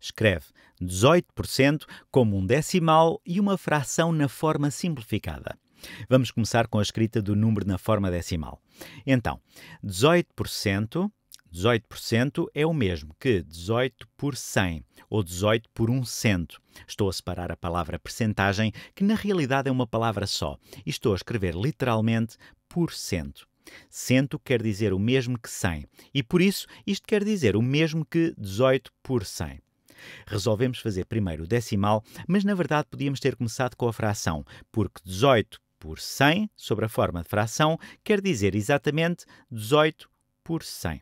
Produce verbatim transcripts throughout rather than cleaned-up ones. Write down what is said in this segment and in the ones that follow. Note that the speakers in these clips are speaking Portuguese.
Escreve dezoito por cento como um decimal e uma fração na forma simplificada. Vamos começar com a escrita do número na forma decimal. Então, dezoito por cento, dezoito por cento é o mesmo que dezoito por cem ou dezoito por um cento. Estou a separar a palavra percentagem, que na realidade é uma palavra só, e estou a escrever literalmente por cento. Cento quer dizer o mesmo que cem, e por isso isto quer dizer o mesmo que dezoito por cem. Resolvemos fazer primeiro o decimal, mas na verdade podíamos ter começado com a fração, porque dezoito por cem, sobre a forma de fração, quer dizer exatamente dezoito por cem.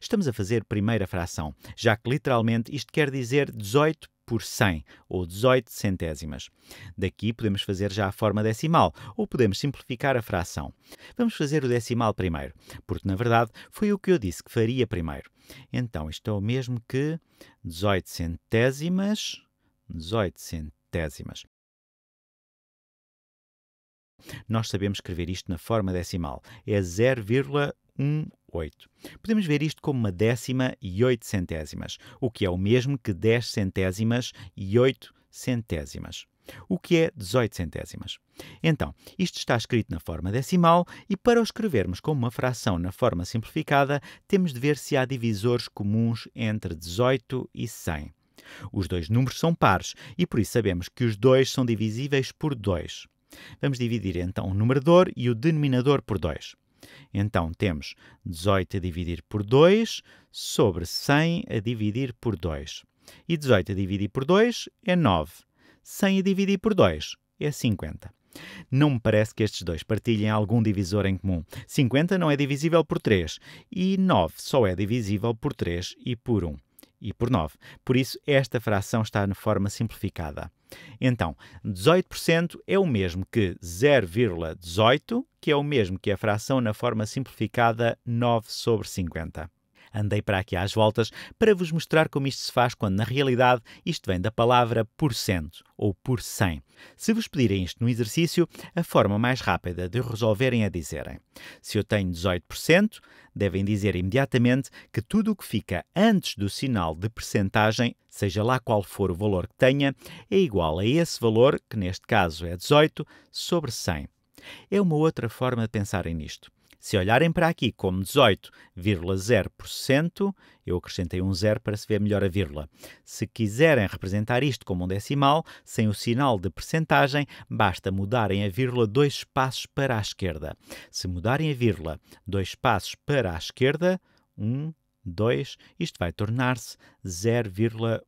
Estamos a fazer primeiro a fração, já que literalmente isto quer dizer dezoito por cento por cem, ou dezoito centésimas. Daqui podemos fazer já a forma decimal, ou podemos simplificar a fração. Vamos fazer o decimal primeiro, porque na verdade foi o que eu disse que faria primeiro. Então isto é o mesmo que dezoito centésimas, dezoito centésimas. Nós sabemos escrever isto na forma decimal, é zero vírgula um oito. Podemos ver isto como uma décima e oito centésimas, o que é o mesmo que dez centésimas e oito centésimas, o que é dezoito centésimas. Então, isto está escrito na forma decimal e para o escrevermos como uma fração na forma simplificada, temos de ver se há divisores comuns entre dezoito e cem. Os dois números são pares e por isso sabemos que os dois são divisíveis por dois. Vamos dividir então o numerador e o denominador por dois. Então, temos dezoito a dividir por dois sobre cem a dividir por dois. E dezoito a dividir por dois é nove. cem a dividir por dois é cinquenta. Não me parece que estes dois partilhem algum divisor em comum. cinquenta não é divisível por três e nove só é divisível por três e por um. E por nove. Por isso, esta fração está na forma simplificada. Então, dezoito por cento é o mesmo que zero vírgula dezoito, que é o mesmo que a fração na forma simplificada nove sobre cinquenta. Andei para aqui às voltas para vos mostrar como isto se faz quando, na realidade, isto vem da palavra por cento ou por cem. Se vos pedirem isto no exercício, a forma mais rápida de resolverem é dizerem: se eu tenho dezoito por cento, devem dizer imediatamente que tudo o que fica antes do sinal de percentagem, seja lá qual for o valor que tenha, é igual a esse valor, que neste caso é dezoito, sobre cem. É uma outra forma de pensarem nisto. Se olharem para aqui como dezoito vírgula zero por cento, eu acrescentei um zero para se ver melhor a vírgula. Se quiserem representar isto como um decimal, sem o sinal de percentagem, basta mudarem a vírgula dois espaços para a esquerda. Se mudarem a vírgula dois espaços para a esquerda, um, dois, isto vai tornar-se zero vírgula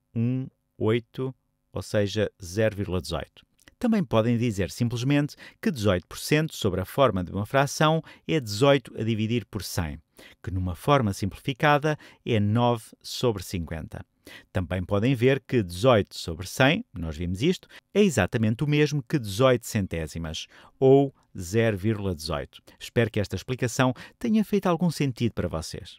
dezoito, ou seja, zero vírgula dezoito. Também podem dizer simplesmente que dezoito por cento sobre a forma de uma fração é dezoito a dividir por cem, que numa forma simplificada é nove sobre cinquenta. Também podem ver que dezoito sobre cem, nós vimos isto, é exatamente o mesmo que dezoito centésimas, ou zero vírgula dezoito. Espero que esta explicação tenha feito algum sentido para vocês.